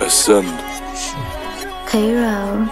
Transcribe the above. Ascend. Cairo.